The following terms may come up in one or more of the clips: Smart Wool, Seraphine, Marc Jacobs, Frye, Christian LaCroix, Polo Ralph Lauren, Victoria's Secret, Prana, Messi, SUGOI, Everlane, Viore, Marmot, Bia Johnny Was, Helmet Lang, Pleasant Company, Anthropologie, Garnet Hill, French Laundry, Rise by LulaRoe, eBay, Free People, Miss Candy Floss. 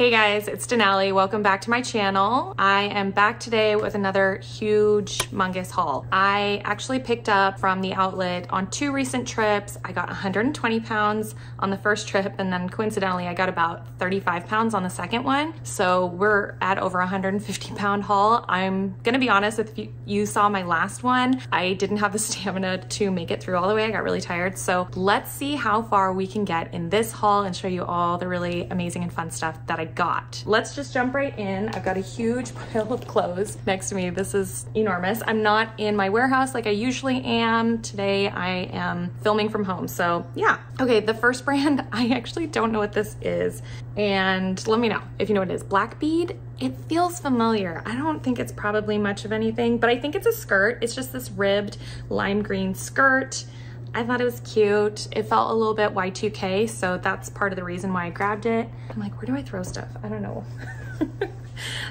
Hey guys, it's Denali. Welcome back to my channel. I am back today with another huge, humongous haul. I actually picked up from the outlet on two recent trips. I got 120 pounds on the first trip, and then coincidentally, I got about 35 pounds on the second one. So we're at over 150 pound haul. I'm gonna be honest, if you saw my last one, I didn't have the stamina to make it through all the way. I got really tired. So let's see how far we can get in this haul and show you all the really amazing and fun stuff that I got. Let's just jump right in. I've got a huge pile of clothes next to me. This is enormous. I'm not in my warehouse like I usually am. Today I am filming from home. So yeah. Okay, the first brand, I actually don't know what this is. And let me know if you know what it is. Blackbead. It feels familiar. I don't think it's probably much of anything, but I think it's a skirt. It's just this ribbed lime green skirt. I thought it was cute. It felt a little bit Y2K, so that's part of the reason why I grabbed it. I'm like, where do I throw stuff? I don't know.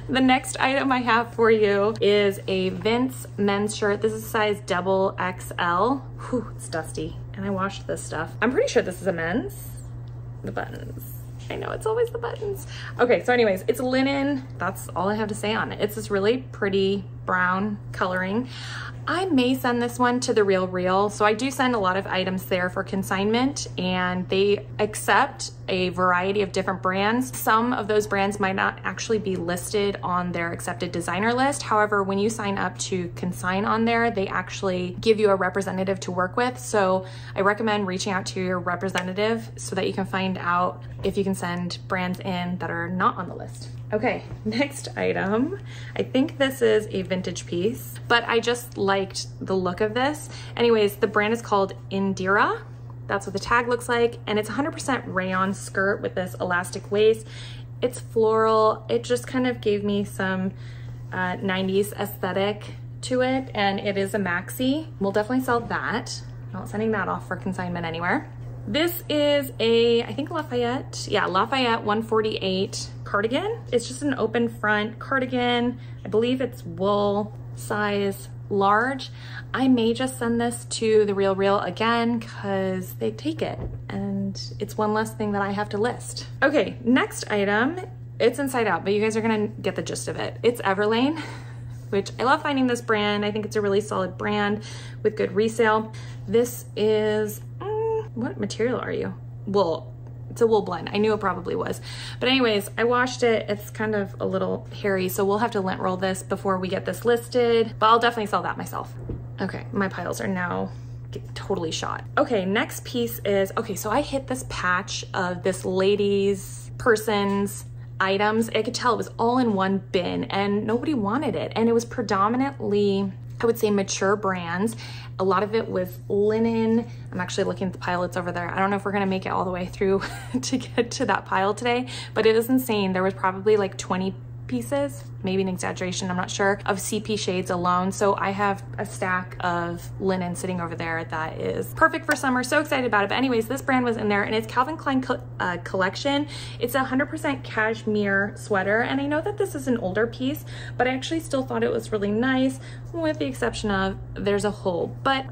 The next item I have for you is a Vince men's shirt. This is size double XL. Whew, it's dusty, and I washed this stuff. I'm pretty sure this is a men's. The buttons. I know, it's always the buttons. Okay, so anyways, it's linen. That's all I have to say on it. It's this really pretty brown coloring. I may send this one to The RealReal. So I do send a lot of items there for consignment, and they accept a variety of different brands. Some of those brands might not actually be listed on their accepted designer list. However, when you sign up to consign on there, they actually give you a representative to work with. So I recommend reaching out to your representative so that you can find out if you can send brands in that are not on the list. Okay, next item. I think this is a vintage piece, but I just liked the look of this. Anyways, the brand is called Indira. That's what the tag looks like. And it's 100% rayon skirt with this elastic waist. It's floral. It just kind of gave me some 90s aesthetic to it. And it is a maxi. We'll definitely sell that. Not sending that off for consignment anywhere. This is a, I think Lafayette, yeah, Lafayette 148 cardigan. It's just an open front cardigan. I believe it's wool, size large. I may just send this to The RealReal again because they take it and it's one less thing that I have to list. Okay, next item, it's inside out, but you guys are gonna get the gist of it. It's Everlane, which I love finding this brand. I think it's a really solid brand with good resale. This is, what material are you? Wool. It's a wool blend. I knew it probably was. But anyways, I washed it. It's kind of a little hairy, so we'll have to lint roll this before we get this listed, but I'll definitely sell that myself. Okay, my piles are now totally shot. Okay, next piece is, okay, so I hit this patch of this ladies, persons, items. I could tell it was all in one bin and nobody wanted it. And it was predominantly, I would say, mature brands. A lot of it was linen. I'm actually looking at the pile that's over there. I don't know if we're gonna make it all the way through to get to that pile today, but it is insane. There was probably like 20 pieces, maybe an exaggeration, I'm not sure, of CP shades alone. So I have a stack of linen sitting over there that is perfect for summer. So excited about it. But anyways, this brand was in there, and it's Calvin Klein collection. It's a 100% cashmere sweater. And I know that this is an older piece, but I actually still thought it was really nice, with the exception of there's a hole, but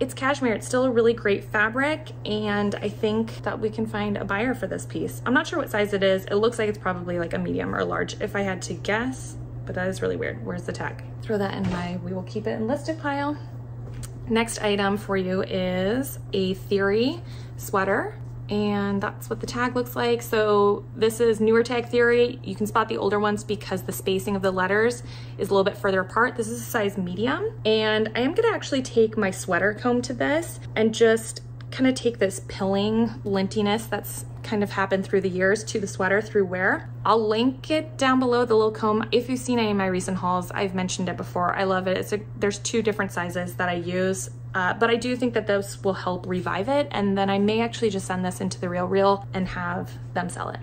it's cashmere. It's still a really great fabric. And I think that we can find a buyer for this piece. I'm not sure what size it is. It looks like it's probably like a medium or large, if I had to guess, but that is really weird. Where's the tag? Throw that in my we will keep it in listed pile. Next item for you is a Theory sweater, and that's what the tag looks like. So this is newer tag Theory. You can spot the older ones because the spacing of the letters is a little bit further apart. This is a size medium, and I am gonna actually take my sweater comb to this and just kind of take this pilling lintiness that's kind of happened through the years to the sweater through wear. I'll link it down below, the little comb. If you've seen any of my recent hauls, I've mentioned it before. I love it. It's a, there's two different sizes that I use, but I do think that those will help revive it. And then I may actually just send this into The RealReal and have them sell it.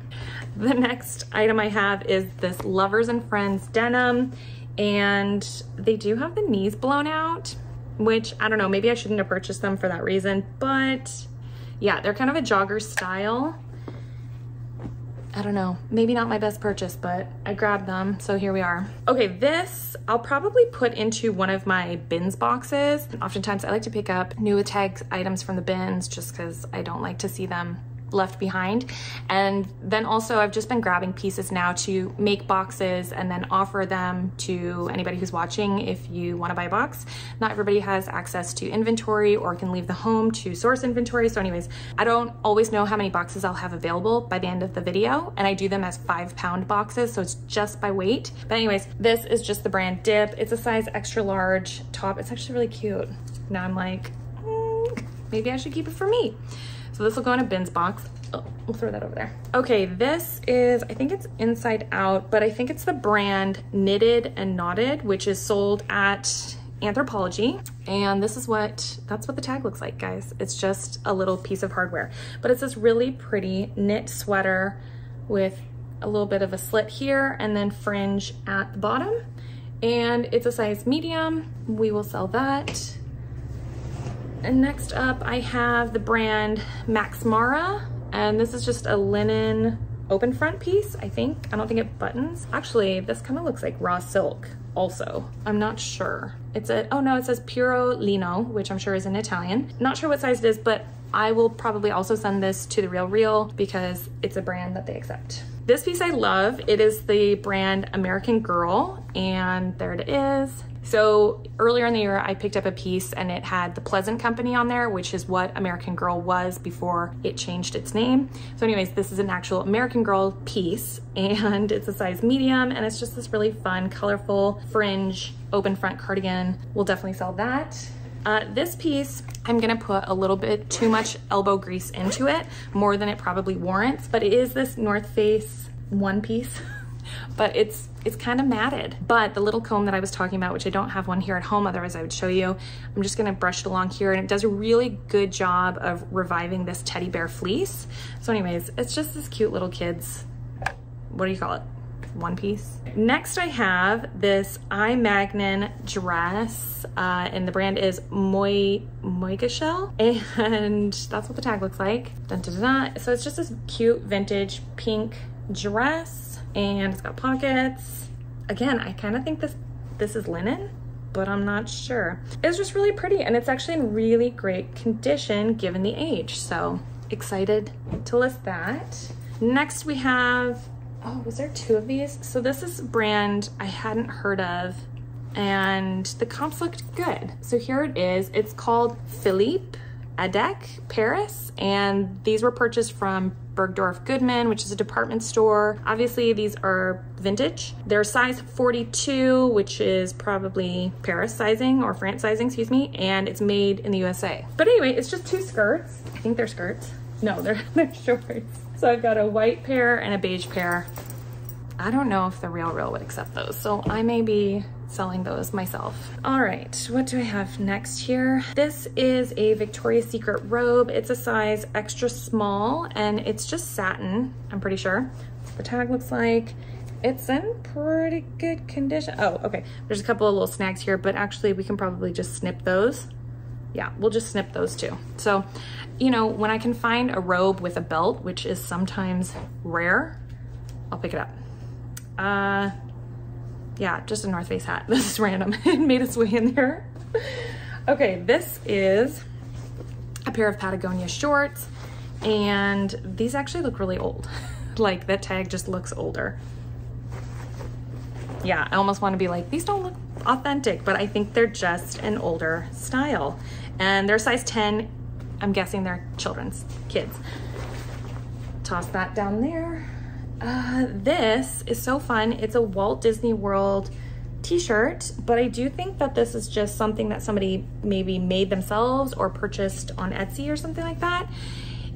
The next item I have is this Lovers and Friends denim, and they do have the knees blown out, which I don't know, maybe I shouldn't have purchased them for that reason, but yeah, they're kind of a jogger style. I don't know, maybe not my best purchase, but I grabbed them, so here we are. Okay, this I'll probably put into one of my bins boxes. Oftentimes I like to pick up new tag items from the bins just because I don't like to see them left behind. And then also I've just been grabbing pieces now to make boxes and then offer them to anybody who's watching. If you want to buy a box, not everybody has access to inventory or can leave the home to source inventory. So anyways, I don't always know how many boxes I'll have available by the end of the video, and I do them as 5-pound boxes, so it's just by weight. But anyways, this is just the brand Dip. It's a size extra large top. It's actually really cute. Now I'm like, maybe I should keep it for me. So this will go in a bins box. Oh, we'll throw that over there. Okay, this is, I think it's Inside Out, but I think it's the brand Knitted and Knotted, which is sold at Anthropologie. And this is what, that's what the tag looks like, guys. It's just a little piece of hardware, but it's this really pretty knit sweater with a little bit of a slit here and then fringe at the bottom. And it's a size medium. We will sell that. And next up I have the brand Max Mara, and this is just a linen open front piece, I think. I don't think it buttons. Actually, this kind of looks like raw silk also. I'm not sure. It's a, oh no, it says Puro Lino, which I'm sure is an Italian. Not sure what size it is, but I will probably also send this to The RealReal because it's a brand that they accept. This piece I love. It is the brand American Girl, and there it is. So earlier in the year, I picked up a piece and it had the Pleasant Company on there, which is what American Girl was before it changed its name. So anyways, this is an actual American Girl piece, and it's a size medium, and it's just this really fun, colorful fringe, open front cardigan. We'll definitely sell that. This piece, I'm gonna put a little bit too much elbow grease into it, more than it probably warrants, but it is this North Face one piece. But it's kind of matted. But the little comb that I was talking about, which I don't have one here at home, otherwise I would show you, I'm just gonna brush it along here, and it does a really good job of reviving this teddy bear fleece. So anyways, it's just this cute little kid's, what do you call it? One piece. Next I have this I Magnin dress, and the brand is Moigashell, and that's what the tag looks like. Dun, dun, dun, dun. So it's just this cute vintage pink dress, and it's got pockets. Again, I kind of think this is linen, but I'm not sure. It's just really pretty, and it's actually in really great condition given the age, so excited to list that. Next we have, oh, was there two of these? So this is a brand I hadn't heard of, and the comps looked good. So here it is. It's called Philippe Adec Paris, and these were purchased from Bergdorf Goodman, which is a department store. Obviously these are vintage. They're size 42, which is probably Paris sizing or France sizing, excuse me, and it's made in the USA. But anyway, it's just two skirts. I think they're skirts. No, they're shorts. So I've got a white pair and a beige pair. I don't know if The RealReal would accept those, so I may be selling those myself. All right, what do I have next here? This is a Victoria's Secret robe. It's a size extra small, and it's just satin, I'm pretty sure. That's what the tag looks like. It's in pretty good condition. Oh, okay, there's a couple of little snags here, but actually we can probably just snip those. Yeah, we'll just snip those two. So, you know, when I can find a robe with a belt, which is sometimes rare, I'll pick it up. Yeah, just a North Face hat. This is random. It made its way in there. Okay, this is a pair of Patagonia shorts, and these actually look really old. Like, that tag just looks older. Yeah, I almost want to be like, these don't look authentic, but I think they're just an older style. And they're size 10. I'm guessing they're kids. Toss that down there. This is so fun. It's a Walt Disney World t-shirt, but I do think that this is just something that somebody maybe made themselves or purchased on Etsy or something like that.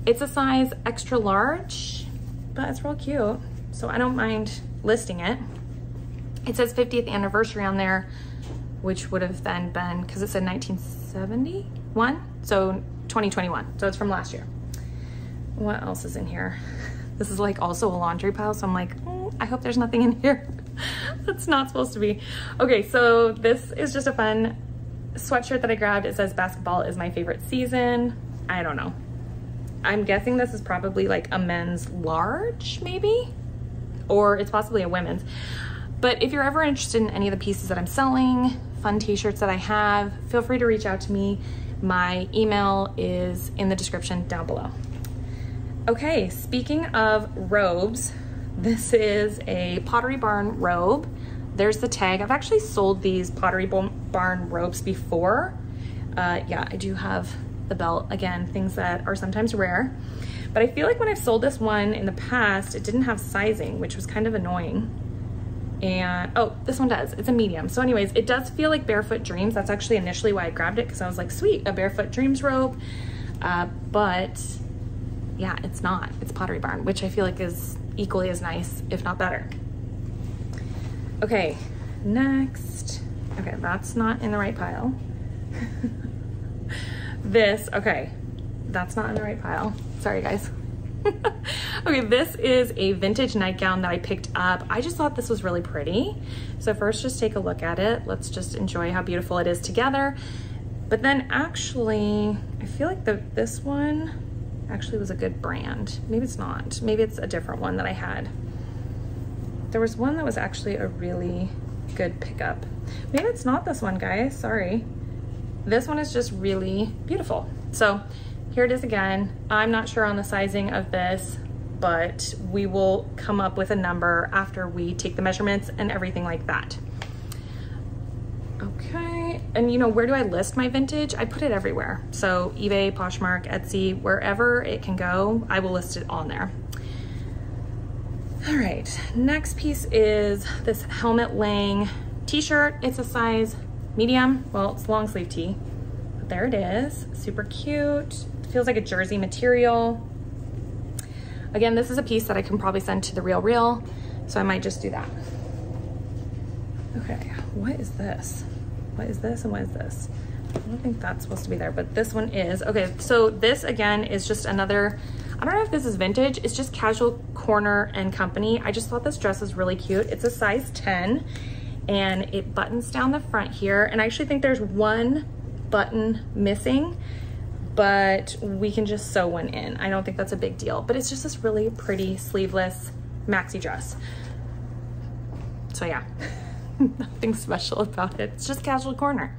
It's a size extra large, but it's real cute, so I don't mind listing it. It says 50th anniversary on there, which would have then been, because it said 1971, so 2021, so it's from last year. What else is in here? This is like also a laundry pile, so I'm like, I hope there's nothing in here that's not supposed to be. Okay, so this is just a fun sweatshirt that I grabbed. It says basketball is my favorite season. I don't know. I'm guessing this is probably like a men's large, maybe, or it's possibly a women's. But if you're ever interested in any of the pieces that I'm selling, fun t-shirts that I have, feel free to reach out to me. My email is in the description down below. Okay, speaking of robes, this is a Pottery Barn robe. There's the tag. I've actually sold these Pottery Barn robes before. Yeah, I do have the belt. Again, things that are sometimes rare. But I feel like when I've sold this one in the past, it didn't have sizing, which was kind of annoying. And, oh, this one does. It's a medium. So anyways, it does feel like Barefoot Dreams. That's actually initially why I grabbed it, because I was like, sweet, a Barefoot Dreams robe. But yeah, it's not. It's Pottery Barn, which I feel like is equally as nice, if not better. Okay, next. Okay, that's not in the right pile. This, okay, that's not in the right pile. Sorry, guys. Okay, this is a vintage nightgown that I picked up. I just thought this was really pretty. So first, just take a look at it. Let's just enjoy how beautiful it is together. But then actually, I feel like this one actually was a good brand. Maybe it's not. Maybe it's a different one that I had. There was one that was actually a really good pickup. Maybe it's not this one, guys. Sorry. This one is just really beautiful. So here it is again. I'm not sure on the sizing of this, but we will come up with a number after we take the measurements and everything like that. Okay, and you know, where do I list my vintage? I put it everywhere. So eBay, Poshmark, Etsy, wherever it can go, I will list it on there. All right, next piece is this Helmet Lang t-shirt. It's a size medium. Well, it's long sleeve tee, but there it is. Super cute. Feels like a jersey material. Again, this is a piece that I can probably send to The RealReal, so I might just do that. Okay, what is this? What is this and what is this? I don't think that's supposed to be there, but this one is. Okay, so this again is just another, I don't know if this is vintage, it's just Casual Corner and Company. I just thought this dress was really cute. It's a size 10 and it buttons down the front here. And I actually think there's one button missing, but we can just sew one in. I don't think that's a big deal, but it's just this really pretty sleeveless maxi dress. So yeah, nothing special about it. It's just Casual Corner.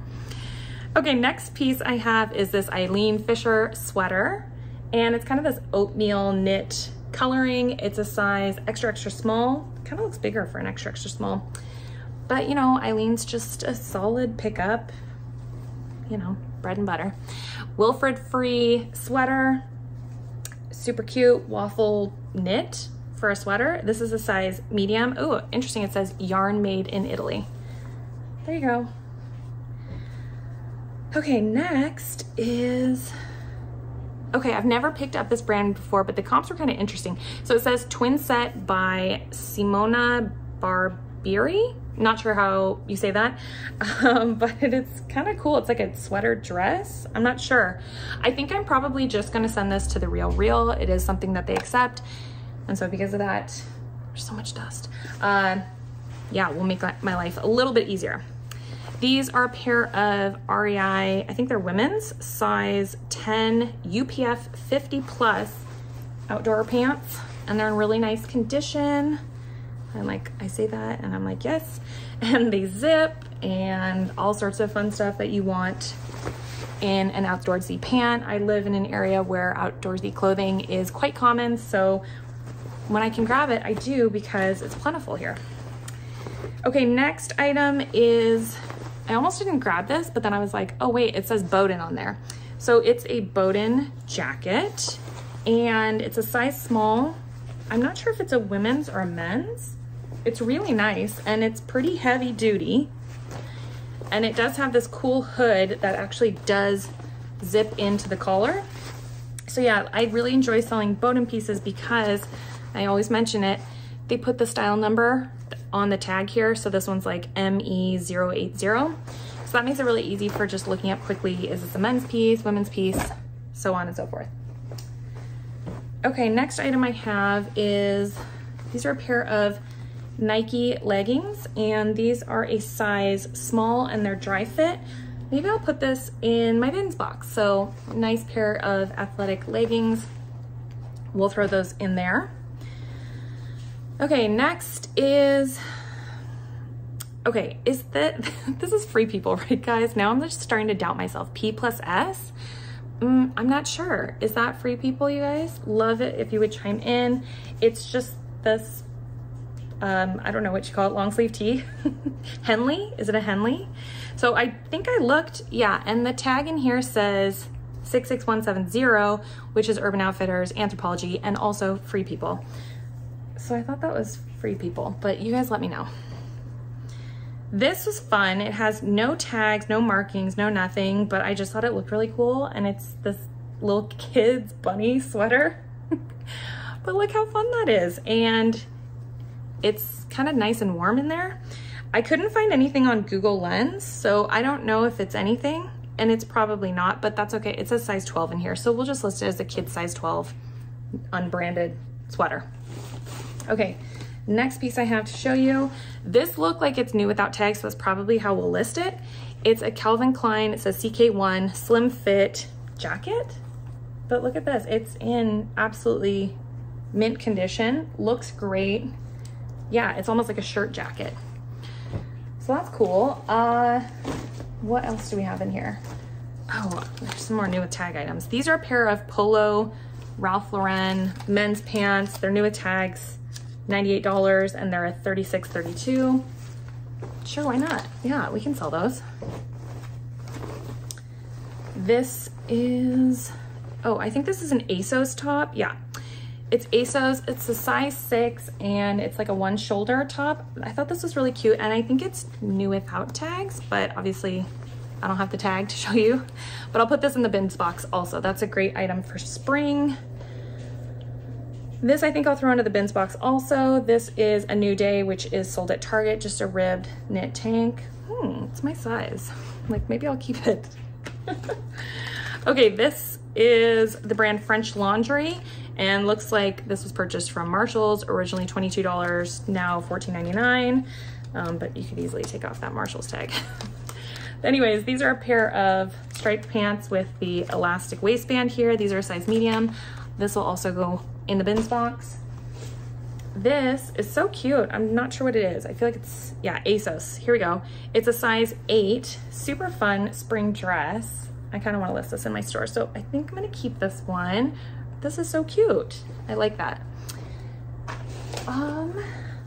Okay, next piece I have is this Eileen Fisher sweater. And it's kind of this oatmeal knit coloring. It's a size extra, extra small. Kind of looks bigger for an extra, extra small. But you know, Eileen's just a solid pickup, you know, bread and butter. Wilfred Frye sweater, super cute waffle knit for a sweater. This is a size medium. Ooh, interesting, it says yarn made in Italy. There you go. Okay, next is, okay, I've never picked up this brand before, but the comps were kind of interesting. So it says Twin Set by Simona Barbieri. Not sure how you say that, but it's kind of cool. It's like a sweater dress. I'm not sure. I think I'm probably just going to send this to The RealReal. It is something that they accept. And so because of that, there's so much dust. Yeah, we'll make my life a little bit easier. These are a pair of REI, I think they're women's, size 10 UPF 50 plus outdoor pants. And they're in really nice condition. I'm like, I say that and I'm like, yes. And they zip and all sorts of fun stuff that you want in an outdoorsy pant. I live in an area where outdoorsy clothing is quite common. So when I can grab it, I do because it's plentiful here. Okay, next item is, I almost didn't grab this, but then I was like, oh wait, it says Boden on there. So it's a Boden jacket and it's a size small. I'm not sure if it's a women's or a men's. It's really nice and it's pretty heavy duty. And it does have this cool hood that actually does zip into the collar. So yeah, I really enjoy selling Boden pieces because I always mention it, they put the style number on the tag here. So this one's like ME080. So that makes it really easy for just looking up quickly, is this a men's piece, women's piece, so on and so forth. Okay, next item I have is, these are a pair of Nike leggings and these are a size small and they're dry fit. Maybe I'll put this in my bins box. So nice pair of athletic leggings. We'll throw those in there. Okay, next is, okay, is that, this is Free People, right guys? Now I'm just starting to doubt myself. P plus S, I'm not sure. Is that Free People, you guys? Love it if you would chime in. It's just this, I don't know what you call it, long sleeve tee. Henley, is it a Henley? So I think I looked, yeah, and the tag in here says 66170, which is Urban Outfitters, Anthropologie, and also Free People. So I thought that was Free People, but you guys let me know. This was fun. It has no tags, no markings, no nothing, but I just thought it looked really cool, and it's this little kid's bunny sweater. But look how fun that is, and it's kind of nice and warm in there. I couldn't find anything on Google Lens, so I don't know if it's anything, and it's probably not, but that's okay. It says size 12 in here, so we'll just list it as a kid's size 12 unbranded sweater. Okay, next piece I have to show you. This looked like it's new without tags, so that's probably how we'll list it. It's a Calvin Klein, it says CK1 slim fit jacket, but look at this. It's in absolutely mint condition, looks great. Yeah, it's almost like a shirt jacket. So that's cool. What else do we have in here? Oh, there's some more new with tag items. These are a pair of Polo Ralph Lauren men's pants. They're new with tags, $98, and they're a 36.32. Sure, why not? Yeah, we can sell those. This is, oh, I think this is an ASOS top. Yeah, it's ASOS. It's a size 6, and it's like a one shoulder top. I thought this was really cute, and I think it's new without tags, but obviously I don't have the tag to show you, but I'll put this in the bins box also. That's a great item for spring. This I think I'll throw into the bins box also. This is a New Day, which is sold at Target, just a ribbed knit tank. It's my size. Like, maybe I'll keep it. Okay, this is the brand French Laundry, and looks like this was purchased from Marshall's, originally $22, now $14.99, but you could easily take off that Marshall's tag. Anyways, these are a pair of striped pants with the elastic waistband here. These are size medium. This will also go in the bins box. This is so cute. I'm not sure what it is. I feel like it's, yeah, ASOS. Here we go. It's a size 8, super fun spring dress. I kind of want to list this in my store, so I think I'm going to keep this one. This is so cute. I like that.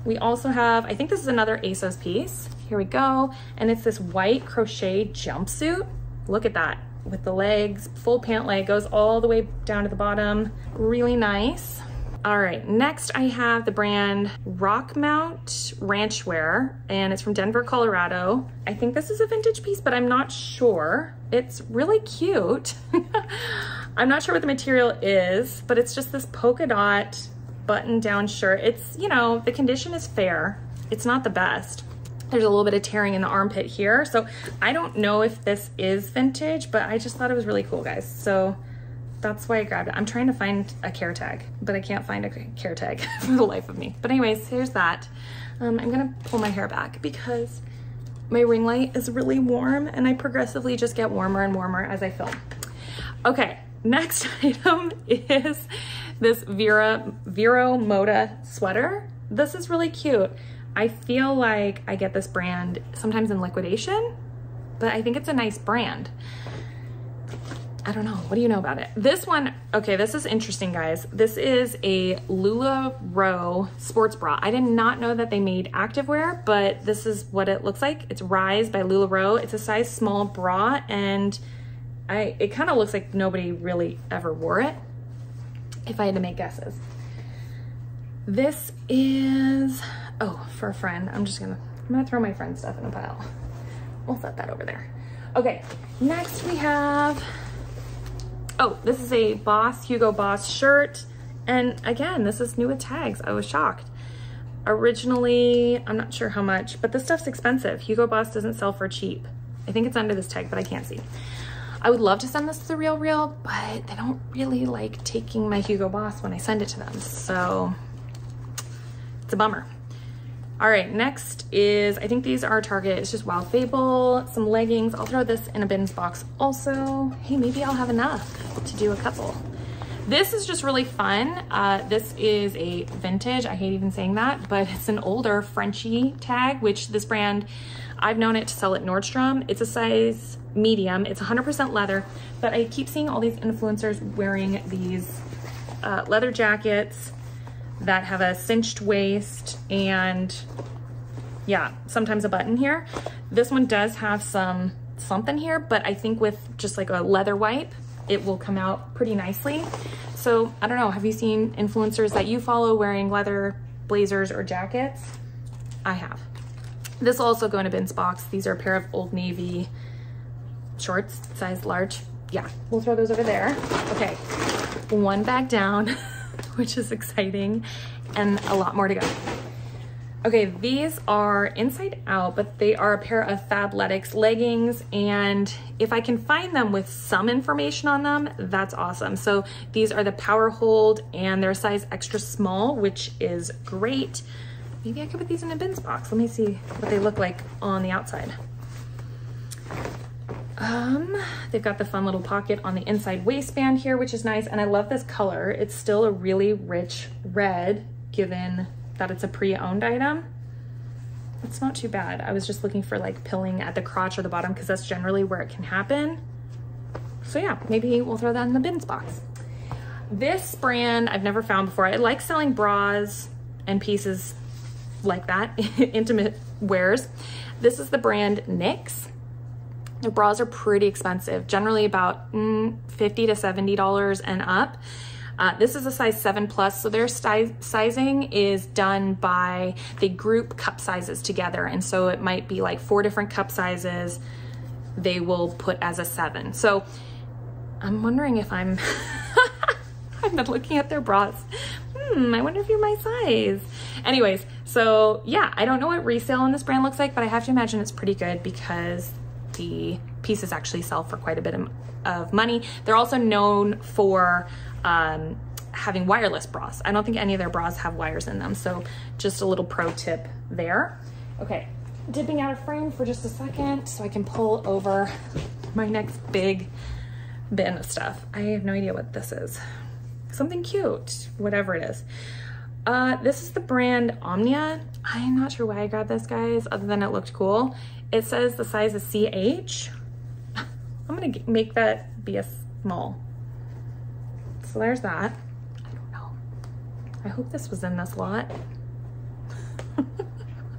We also have, I think this is another ASOS piece. Here we go. And it's this white crochet jumpsuit. Look at that, with the legs, full pant leg, goes all the way down to the bottom. Really nice. All right, next I have the brand Rockmount Ranchwear, and it's from Denver, Colorado. I think this is a vintage piece, but I'm not sure. It's really cute. I'm not sure what the material is, but it's just this polka dot button down shirt. It's, you know, the condition is fair. It's not the best. There's a little bit of tearing in the armpit here. So I don't know if this is vintage, but I just thought it was really cool, guys. So that's why I grabbed it. I'm trying to find a care tag, but I can't find a care tag for the life of me. But anyways, here's that. I'm gonna pull my hair back because my ring light is really warm, and I progressively just get warmer and warmer as I film. Okay, next item is this Vero Moda sweater. This is really cute. I feel like I get this brand sometimes in liquidation, but I think it's a nice brand. I don't know. What do you know about it? This one, okay, this is interesting, guys. This is a LuLaRoe sports bra. I did not know that they made activewear, but this is what it looks like. It's Rise by LuLaRoe. It's a size small bra, and it kind of looks like nobody really ever wore it, if I had to make guesses. This is, oh, for a friend. I'm gonna throw my friend stuff in a pile. We'll set that over there. Okay, next we have, oh, this is a Boss, Hugo Boss shirt. And again, this is new with tags. I was shocked. Originally, I'm not sure how much, but this stuff's expensive. Hugo Boss doesn't sell for cheap. I think it's under this tag, but I can't see. I would love to send this to The RealReal, but they don't really like taking my Hugo Boss when I send it to them. So it's a bummer. All right, next is, I think these are Target. It's just Wild Fable, some leggings. I'll throw this in a bins box also. Hey, maybe I'll have enough to do a couple. This is just really fun. This is a vintage, I hate even saying that, but it's an older Frenchie tag, which this brand, I've known it to sell at Nordstrom. It's a size medium, it's 100% leather, but I keep seeing all these influencers wearing these leather jackets that have a cinched waist and yeah, sometimes a button here. This one does have some something here, but I think with just like a leather wipe, it will come out pretty nicely. So I don't know, have you seen influencers that you follow wearing leather blazers or jackets? I have. This will also go in a bins box. These are a pair of Old Navy shorts, size large. Yeah, we'll throw those over there. Okay, one bag down, which is exciting, and a lot more to go. Okay, these are inside out, but they are a pair of Fabletics leggings, and if I can find them with some information on them, that's awesome. So these are the Power Hold, and they're a size extra small, which is great. Maybe I could put these in a bins box. Let me see what they look like on the outside. They've got the fun little pocket on the inside waistband here, which is nice, and I love this color. It's still a really rich red, given that it's a pre-owned item. It's not too bad. I was just looking for like pilling at the crotch or the bottom, because that's generally where it can happen. So yeah, maybe we'll throw that in the bins box. This brand I've never found before. I like selling bras and pieces like that, intimate wears. This is the brand NYX. The bras are pretty expensive, generally about $50 to $70 and up. This is a size 7+, so their sizing is done by, they group cup sizes together, and so it might be like 4 different cup sizes they will put as a 7. So I'm wondering if I'm, I've been looking at their bras. I wonder if you're my size. Anyways, so yeah, I don't know what resale on this brand looks like, but I have to imagine it's pretty good because the pieces actually sell for quite a bit of money. They're also known for having wireless bras. I don't think any of their bras have wires in them, so just a little pro tip there. Okay, dipping out of frame for just a second so I can pull over my next big bin of stuff. I have no idea what this is. Something cute, whatever it is. This is the brand Omnia. I'm not sure why I grabbed this, guys, other than it looked cool. It says the size is CH. I'm gonna make that be a small. So there's that. I don't know. I hope this was in this lot.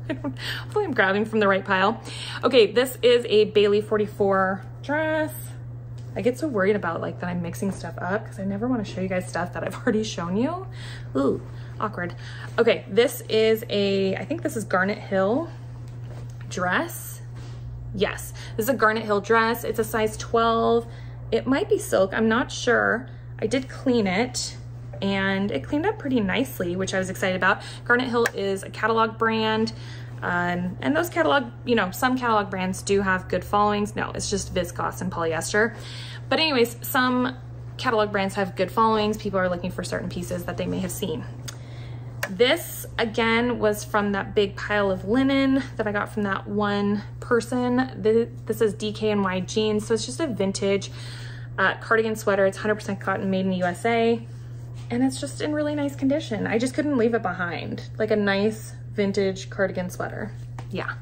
Hopefully I'm grabbing from the right pile. Okay, this is a Bailey 44 dress. I get so worried about like that I'm mixing stuff up because I never want to show you guys stuff that I've already shown you. Ooh, awkward. Okay, this is a, I think this is Garnet Hill dress. Yes, this is a Garnet Hill dress. It's a size 12. It might be silk, I'm not sure. I did clean it and it cleaned up pretty nicely, which I was excited about. Garnet Hill is a catalog brand. And those catalog, you know, some catalog brands do have good followings. No, it's just viscose and polyester. But anyways, some catalog brands have good followings. People are looking for certain pieces that they may have seen. This again was from that big pile of linen that I got from that one person. This is DKNY jeans. So it's just a vintage cardigan sweater. It's 100% cotton, made in the USA. And it's just in really nice condition. I just couldn't leave it behind. Like a nice vintage cardigan sweater. Yeah.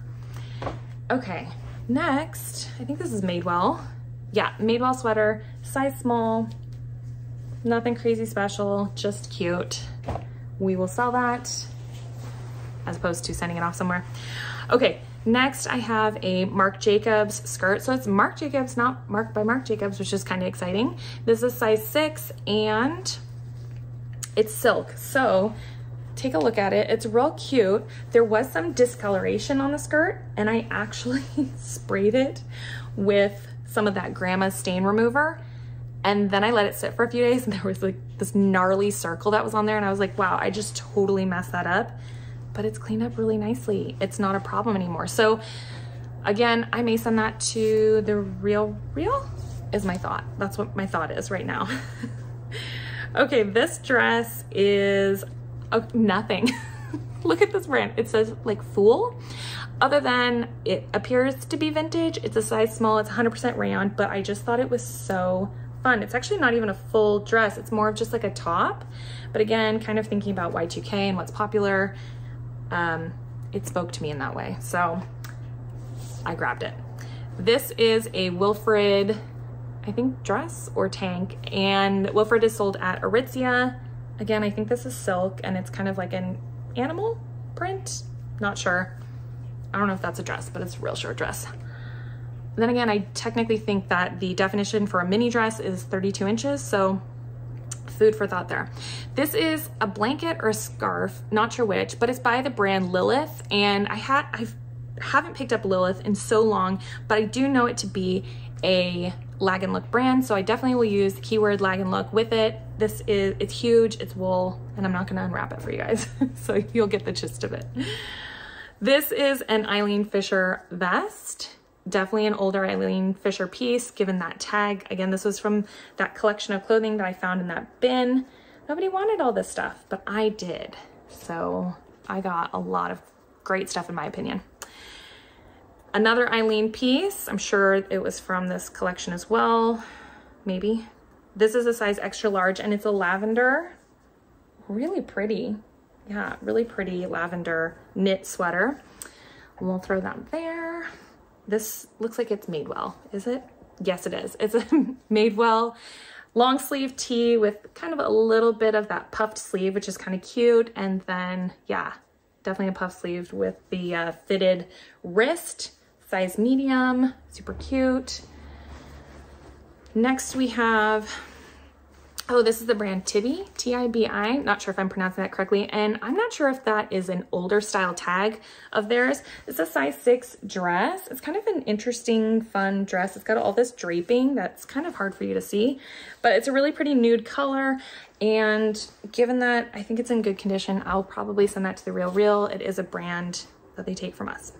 Okay, next, I think this is Madewell. Yeah, Madewell sweater, size small, nothing crazy special, just cute. We will sell that as opposed to sending it off somewhere. Okay, next I have a Marc Jacobs skirt. So it's Marc Jacobs, not Marc by Marc Jacobs, which is kind of exciting. This is size 6 and it's silk. So take a look at it. It's real cute. There was some discoloration on the skirt and I actually sprayed it with some of that grandma stain remover. And then I let it sit for a few days and there was like this gnarly circle that was on there. And I was like, wow, I just totally messed that up, but it's cleaned up really nicely. It's not a problem anymore. So again, I may send that to The RealReal is my thought. That's what my thought is right now. Okay, this dress is nothing. Look at this brand. It says like Fool. Other than it appears to be vintage, it's a size small, it's 100% rayon, but I just thought it was so fun. It's actually not even a full dress. It's more of just like a top. But again, kind of thinking about Y2K and what's popular, it spoke to me in that way. So I grabbed it. This is a Wilfred, I think, dress or tank. And Wilfred is sold at Aritzia. Again, I think this is silk and it's kind of like an animal print. Not sure. I don't know if that's a dress, but it's a real short dress. Then again, I technically think that the definition for a mini dress is 32 inches. So food for thought there. This is a blanket or a scarf, not sure which, but it's by the brand Lilith. And I haven't picked up Lilith in so long, but I do know it to be a lag and look brand. So I definitely will use the keyword lag and look with it. This is, it's huge, it's wool, and I'm not gonna unwrap it for you guys. So you'll get the gist of it. This is an Eileen Fisher vest. Definitely an older Eileen Fisher piece, given that tag. Again, this was from that collection of clothing that I found in that bin. Nobody wanted all this stuff, but I did. So I got a lot of great stuff in my opinion. Another Eileen piece, I'm sure it was from this collection as well, maybe. This is a size extra large and it's a lavender, really pretty. Yeah, really pretty lavender knit sweater. And we'll throw that there. This looks like it's Madewell, is it? Yes, it is. It's a Madewell long sleeve tee with kind of a little bit of that puffed sleeve, which is kind of cute. And then, yeah, definitely a puff sleeve with the fitted wrist, size medium, super cute. Next we have, oh, this is the brand Tibi, T-I-B-I. Not sure if I'm pronouncing that correctly. And I'm not sure if that is an older style tag of theirs. It's a size 6 dress. It's kind of an interesting, fun dress. It's got all this draping that's kind of hard for you to see, but it's a really pretty nude color. And given that I think it's in good condition, I'll probably send that to The RealReal. It is a brand that they take from us.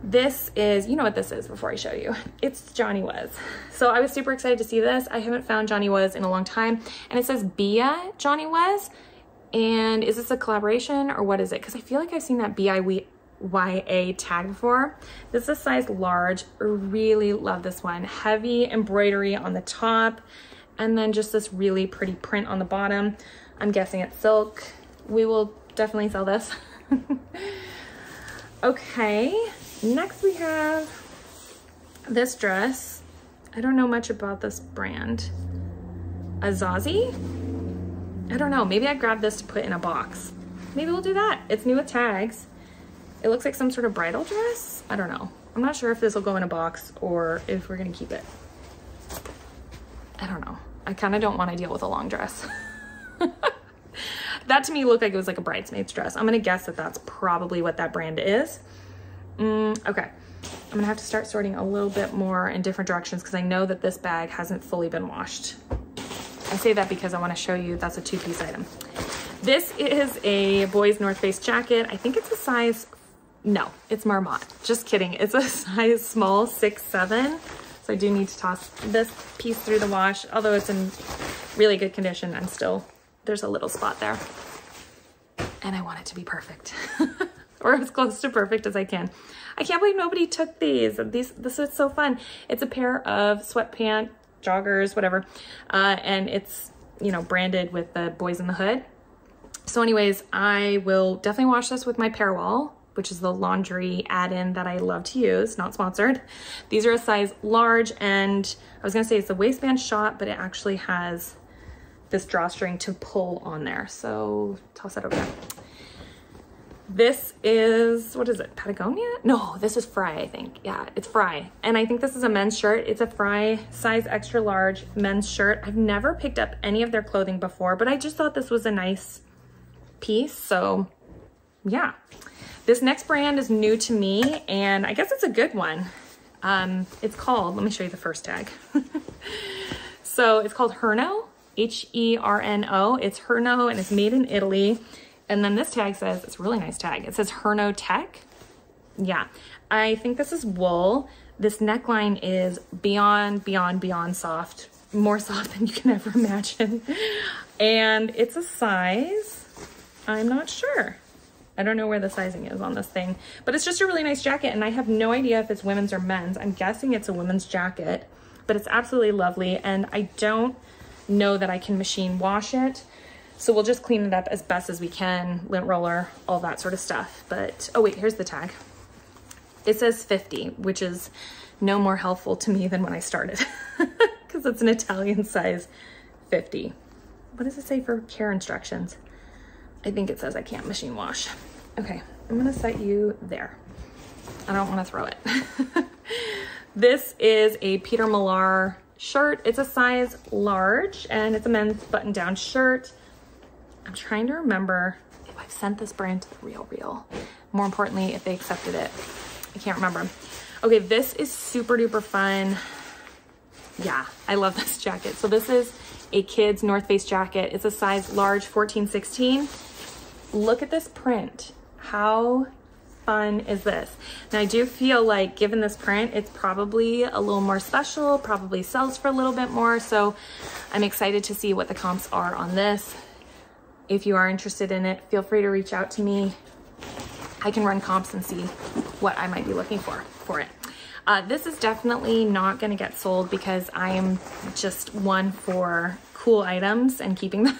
This is, you know what this is before I show you. It's Johnny Was. So I was super excited to see this. I haven't found Johnny Was in a long time. And it says Bia Johnny Was. And is this a collaboration or what is it? Because I feel like I've seen that B-I-Y-A tag before. This is a size large. Really love this one. Heavy embroidery on the top. And then just this really pretty print on the bottom. I'm guessing it's silk. We will definitely sell this. Okay. Next we have this dress. I don't know much about this brand. Azazi? I don't know. Maybe I grabbed this to put in a box. Maybe we'll do that. It's new with tags. It looks like some sort of bridal dress. I don't know. I'm not sure if this will go in a box or if we're going to keep it. I don't know. I kind of don't want to deal with a long dress. That to me looked like it was like a bridesmaid's dress. I'm going to guess that that's probably what that brand is. Okay, I'm gonna have to start sorting a little bit more in different directions because I know that this bag hasn't fully been washed. I say that because I want to show you that's a two-piece item. This is a boy's North Face jacket. I think it's a size, no, it's Marmot. Just kidding, it's a size small, 6'7". So I do need to toss this piece through the wash, although it's in really good condition. I'm still, there's a little spot there. And I want it to be perfect. Or as close to perfect as I can. I can't believe nobody took these. This is so fun. It's a pair of sweatpants, joggers, whatever. And it's, you know, branded with the Boys in the Hood. So anyways, I will definitely wash this with my Perwoll, which is the laundry add-in that I love to use, not sponsored. These are a size large and I was gonna say it's a waistband shot, but it actually has this drawstring to pull on there. So toss that over there. This is, what is it, Patagonia? No, this is Frye, I think. Yeah, it's Frye. And I think this is a men's shirt. It's a Frye size extra large men's shirt. I've never picked up any of their clothing before, but I just thought this was a nice piece. So yeah, this next brand is new to me and I guess it's a good one. It's called, let me show you the first tag. So it's called Herno, H-E-R-N-O. It's Herno and it's made in Italy. And then this tag says, it's a really nice tag. It says Herno Tech. Yeah, I think this is wool. This neckline is beyond soft, more soft than you can ever imagine. And it's a size, I'm not sure. I don't know where the sizing is on this thing, but it's just a really nice jacket. And I have no idea if it's women's or men's. I'm guessing it's a women's jacket. but it's absolutely lovely. And I don't know that I can machine wash it, so we'll just clean it up as best as we can, lint roller, all that sort of stuff. But, oh wait, here's the tag. It says 50, which is no more helpful to me than when I started, because it's an Italian size 50. What does it say for care instructions? I think it says I can't machine wash. Okay, I'm gonna set you there. I don't wanna throw it. This is a Peter Millar shirt. It's a size large and it's a men's button down shirt. I'm trying to remember if I've sent this brand to The RealReal. More importantly, if they accepted it. I can't remember. Okay, this is super duper fun. Yeah, I love this jacket. So this is a kid's North Face jacket. It's a size large, 14-16. Look at this print. How fun is this? Now I do feel like given this print, it's probably a little more special, probably sells for a little bit more. So I'm excited to see what the comps are on this. If you are interested in it, feel free to reach out to me. I can run comps and see what I might be looking for it. This is definitely not gonna get sold because I am just one for cool items and keeping them.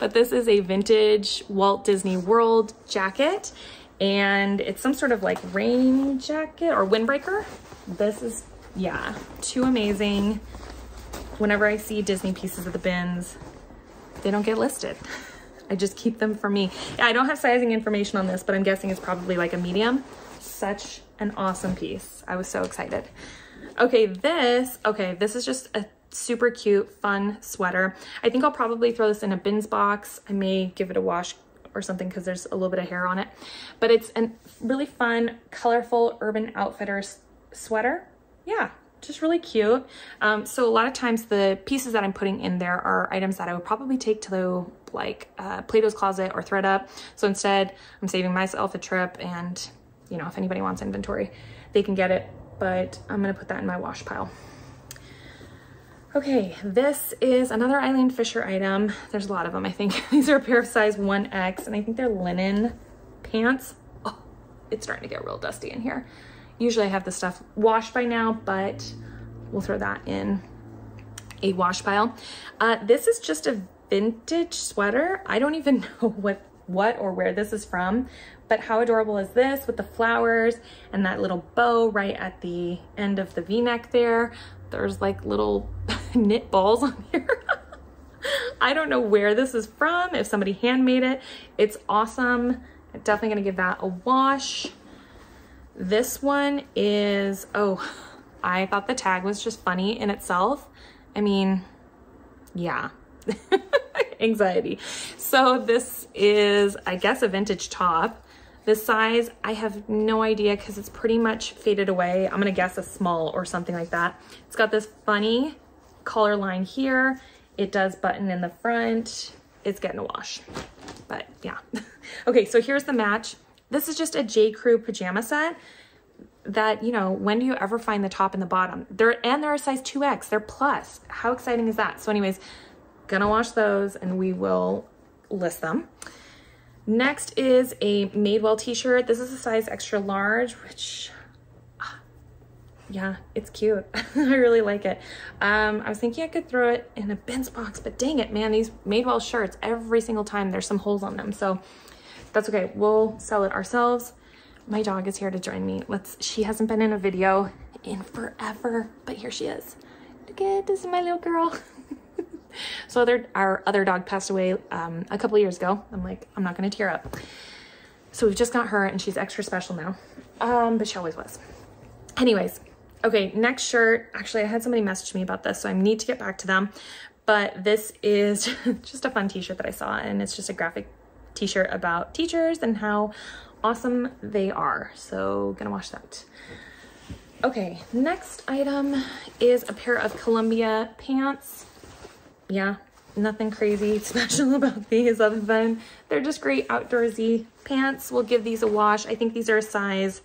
But this is a vintage Walt Disney World jacket, and it's some sort of like rain jacket or windbreaker. This is, yeah, too amazing. Whenever I see Disney pieces at the bins, they don't get listed. I just keep them for me. I don't have sizing information on this, but I'm guessing it's probably like a medium. Such an awesome piece. I was so excited. Okay, this is just a super cute, fun sweater. I think I'll probably throw this in a bins box. I may give it a wash or something because there's a little bit of hair on it, but it's a really fun, colorful Urban Outfitters sweater. Yeah, just really cute. So a lot of times the pieces that I'm putting in there are items that I would probably take to the Plato's Closet or ThredUp. So instead I'm saving myself a trip, and you know, if anybody wants inventory, they can get it, but I'm gonna put that in my wash pile. Okay, this is another Eileen Fisher item. There's a lot of them, I think. These are a pair of size 1X, and I think they're linen pants. Oh, it's starting to get real dusty in here. Usually I have this stuff washed by now, but we'll throw that in a wash pile. This is just a vintage sweater. I don't even know what or where this is from, but how adorable is this with the flowers and that little bow right at the end of the V-neck there. There's like little knit balls on here. I don't know where this is from, if somebody handmade it. It's awesome. I'm definitely gonna give that a wash. This one is, oh, I thought the tag was just funny in itself. I mean, yeah. Anxiety. So this is, I guess, a vintage top. This size, I have no idea because it's pretty much faded away. I'm gonna guess a small or something like that. It's got this funny collar line here. It does button in the front. It's getting a wash, but yeah. Okay, so here's the match. This is just a J.Crew pajama set that, you know, when do you ever find the top and the bottom? They're a size 2X, they're plus. How exciting is that? So anyways, gonna wash those and we will list them. Next is a Madewell t-shirt. This is a size extra large, which, yeah, it's cute. I really like it. I was thinking I could throw it in a bins box, but dang it, man, these Madewell shirts, every single time there's some holes on them. So that's okay, we'll sell it ourselves. My dog is here to join me. She hasn't been in a video in forever, but here she is. Look at, this is my little girl. So our other dog passed away a couple years ago. I'm like, I'm not gonna tear up. So we've just got her and she's extra special now, but she always was. Anyways, okay, next shirt. Actually, I had somebody message me about this, so I need to get back to them. But this is just a fun t-shirt that I saw, and it's just a graphic t-shirt about teachers and how awesome they are. So gonna wash that. Okay, next item is a pair of Columbia pants. Yeah, nothing crazy special about these other than they're just great outdoorsy pants. We'll give these a wash. I think these are a size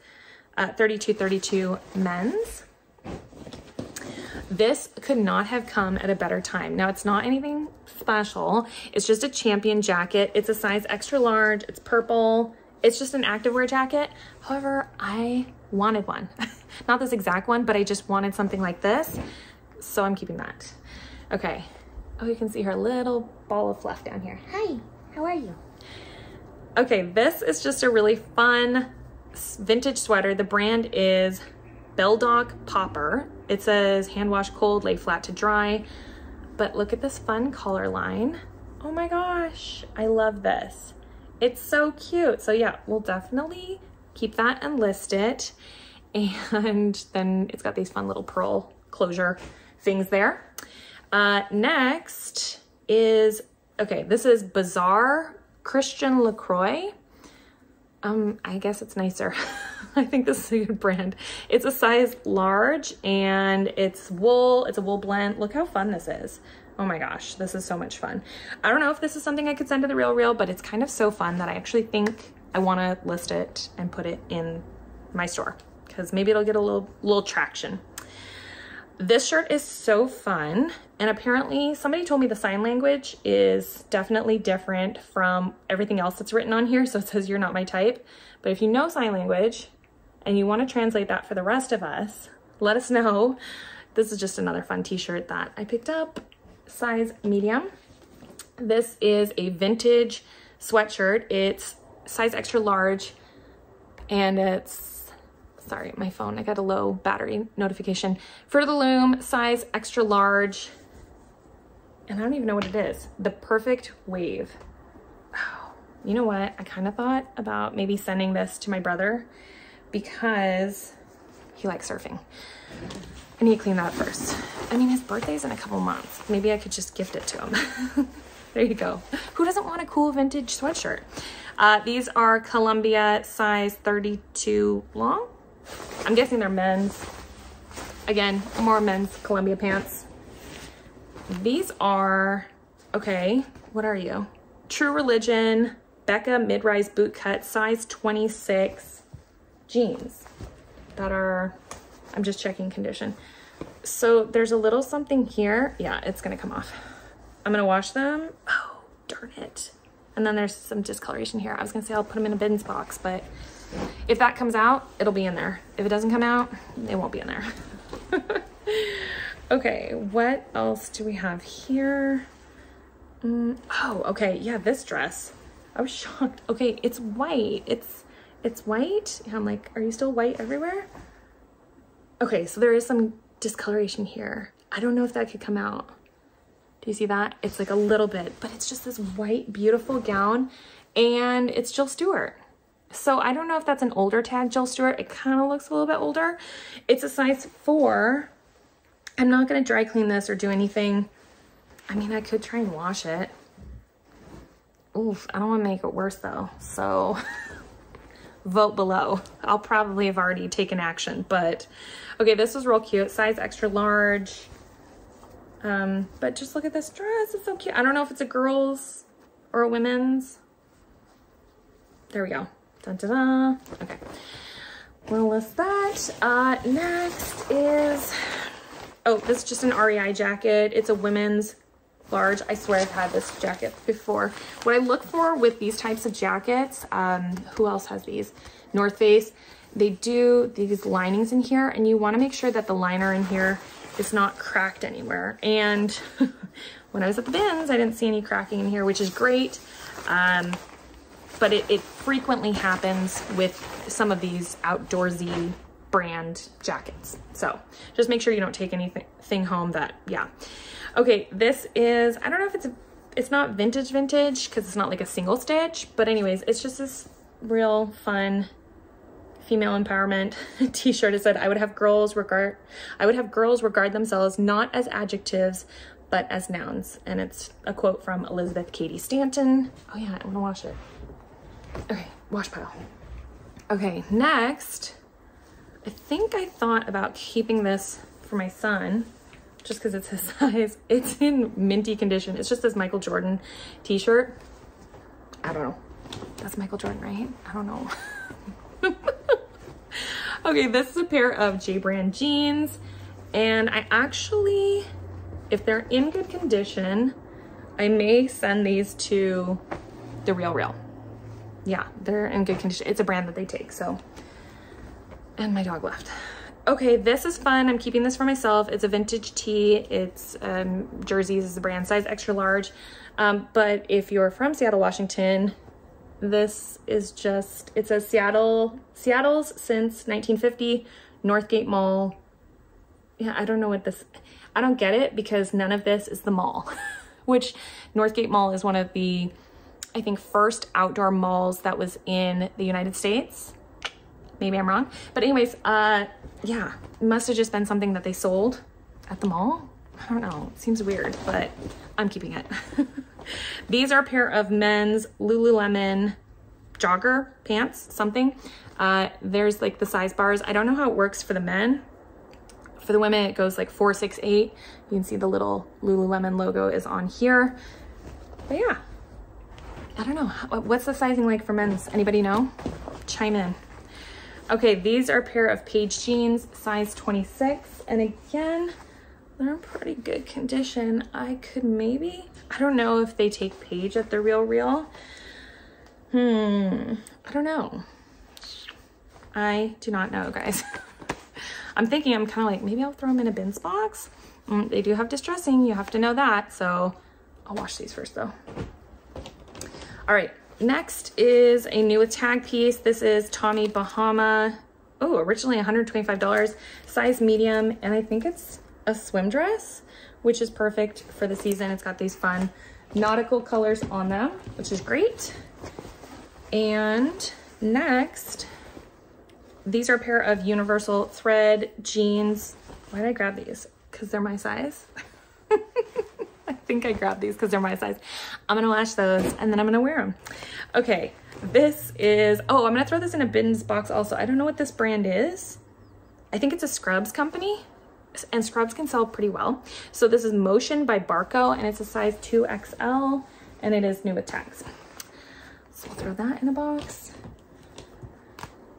32-32 men's. This could not have come at a better time. Now, it's not anything special. It's just a Champion jacket. It's a size extra large. It's purple. It's just an activewear jacket. However, I wanted one. Not this exact one, but I just wanted something like this. so I'm keeping that. Okay. Oh, you can see her little ball of fluff down here. Hi, how are you? Okay, this is just a really fun vintage sweater. The brand is Beldock Popper. It says hand wash cold, lay flat to dry. But look at this fun collar line. Oh my gosh, I love this. It's so cute. So yeah, we'll definitely keep that and list it. And then it's got these fun little pearl closure things there. Next is, okay, this is Bazaar Christian LaCroix. I guess it's nicer. I think this is a good brand. It's a size large and it's wool. It's a wool blend. Look how fun this is. Oh my gosh, this is so much fun. I don't know if this is something I could send to The RealReal, but it's kind of so fun that I actually think I want to list it and put it in my store because maybe it'll get a little traction. This shirt is so fun, and apparently somebody told me the sign language is definitely different from everything else that's written on here. So it says, "You're not my type," but if you know sign language and you want to translate that for the rest of us, let us know. This is just another fun t-shirt that I picked up, size medium. This is a vintage sweatshirt. It's size extra large, and it's, sorry, my phone, I got a low battery notification. For the Loom, size extra large. And I don't even know what it is. The Perfect Wave. Oh, you know what? I kind of thought about maybe sending this to my brother because he likes surfing. I need to clean that up first. I mean, his birthday's in a couple months. Maybe I could just gift it to him. There you go. Who doesn't want a cool vintage sweatshirt? These are Columbia, size 32 long. I'm guessing they're men's. Again, more men's Columbia pants. These are, okay, what are you? True Religion, Becca mid-rise boot cut, size 26 jeans that are, I'm just checking condition. So there's a little something here. Yeah, it's gonna come off. I'm gonna wash them. Oh, darn it. And then there's some discoloration here. I was gonna say I'll put them in a bins box, but if that comes out, it'll be in there. If it doesn't come out, it won't be in there. Okay, what else do we have here? Oh, okay, yeah, this dress. I was shocked. Okay, it's white. It's white. And I'm like, are you still white everywhere? Okay, so there is some discoloration here. I don't know if that could come out. Do you see that? It's like a little bit, but it's just this white, beautiful gown, and it's Jill Stewart. So I don't know if that's an older tag, Jill Stewart. It kind of looks a little bit older. It's a size 4. I'm not going to dry clean this or do anything. I mean, I could try and wash it. Oof, I don't want to make it worse though. So vote below. I'll probably have already taken action, but okay, this was real cute. Size extra large. But just look at this dress. It's so cute. I don't know if it's a girl's or a women's. There we go. Dun, dun, dun. Okay, we'll list that. Next is, oh, this is just an REI jacket. It's a women's large. I swear I've had this jacket before. What I look for with these types of jackets, who else has these? North Face. They do these linings in here, and you want to make sure that the liner in here is not cracked anywhere. And when I was at the bins, I didn't see any cracking in here, which is great. But it frequently happens with some of these outdoorsy brand jackets. So just make sure you don't take anything home that, yeah. Okay, this is, I don't know if it's not vintage because it's not like a single stitch, but anyways, it's just this real fun female empowerment t-shirt. It said, I would have girls regard themselves not as adjectives, but as nouns. And it's a quote from Elizabeth Cady Stanton. Oh yeah, I wanna wash it. Okay, wash pile. Okay, next, I think I thought about keeping this for my son, just because it's his size. It's in minty condition. It's just this Michael Jordan t-shirt. I don't know. That's Michael Jordan, right? I don't know. Okay, this is a pair of J Brand jeans, and I actually, if they're in good condition, I may send these to The RealReal. Yeah, they're in good condition. It's a brand that they take, so. And my dog left. Okay, this is fun. I'm keeping this for myself. It's a vintage tee. It's Jersey's is the brand, size extra large. But if you're from Seattle, Washington, this is just, it says Seattle's since 1950, Northgate Mall. Yeah, I don't know what this, I don't get it because none of this is the mall, which Northgate Mall is one of the, I think, first outdoor malls that was in the United States. Maybe I'm wrong, but anyways, yeah, must have just been something that they sold at the mall. I don't know, it seems weird, but I'm keeping it. These are a pair of men's Lululemon jogger pants, something. There's like the size bars. I don't know how it works for the men. For the women, it goes like 4, 6, 8. You can see the little Lululemon logo is on here. But yeah, I don't know. What's the sizing like for men's? Anybody know? Chime in. Okay, these are a pair of Paige jeans, size 26. And again, they're in pretty good condition. I could maybe, I don't know if they take Paige at The RealReal. I don't know. I do not know, guys. I'm thinking, I'm kind of like, maybe I'll throw them in a bins box. They do have distressing, you have to know that. So I'll wash these first though. All right. Next is a new with tag piece. This is Tommy Bahama. Oh, originally $125, size medium, and I think it's a swim dress, which is perfect for the season. It's got these fun nautical colors on them, which is great. And next, these are a pair of Universal Thread jeans. Why did I grab these? Because they're my size. I think I grabbed these because they're my size. I'm gonna wash those and then I'm gonna wear them. Okay, this is, oh, I'm gonna throw this in a bins box also. I don't know what this brand is. I think it's a Scrubs company, and Scrubs can sell pretty well. So this is Motion by Barco, and it's a size 2XL, and it is new with tags. So we'll throw that in a box.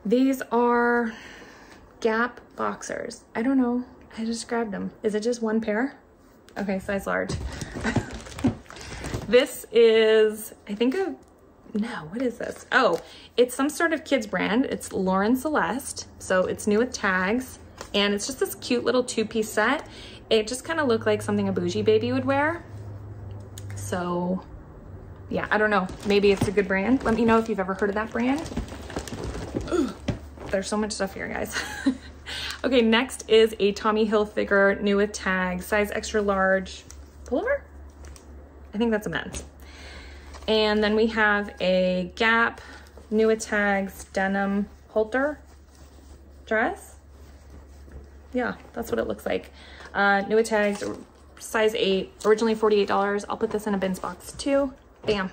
These are Gap boxers. I don't know, I just grabbed them. Is it just one pair? Okay, size large. This is, I think a, no, what is this? Oh, it's some sort of kids brand. It's Lauren Celeste. So it's new with tags, and it's just this cute little two-piece set. It just kind of looked like something a bougie baby would wear. So yeah, I don't know. Maybe it's a good brand. Let me know if you've ever heard of that brand. Ooh, there's so much stuff here, guys. Okay, next is a Tommy Hilfiger new with tag, size extra large pullover. I think that's a men's. And then we have a Gap new with tags denim halter dress. Yeah, that's what it looks like. New with tags, size 8, originally $48. I'll put this in a bins box too. Bam.